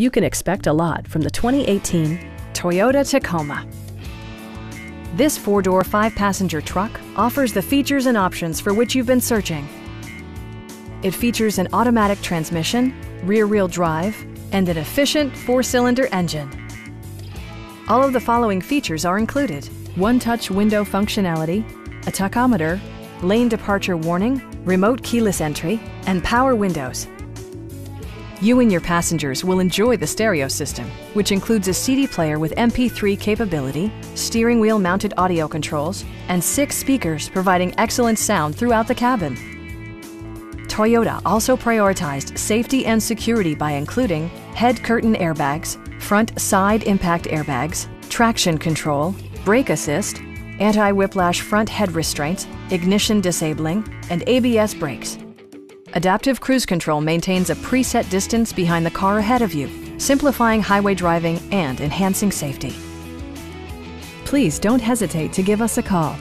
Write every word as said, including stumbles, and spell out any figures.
You can expect a lot from the twenty eighteen Toyota Tacoma. This four-door, five-passenger truck offers the features and options for which you've been searching. It features an automatic transmission, rear-wheel drive, and an efficient four-cylinder engine. All of the following features are included: one-touch window functionality, a tachometer, lane departure warning, remote keyless entry, and power windows. You and your passengers will enjoy the stereo system, which includes a C D player with M P three capability, steering wheel mounted audio controls, and six speakers providing excellent sound throughout the cabin. Toyota also prioritized safety and security by including head curtain airbags, front side impact airbags, traction control, brake assist, anti-whiplash front head restraints, ignition disabling, and A B S brakes. Adaptive Cruise Control maintains a preset distance behind the car ahead of you, simplifying highway driving and enhancing safety. Please don't hesitate to give us a call.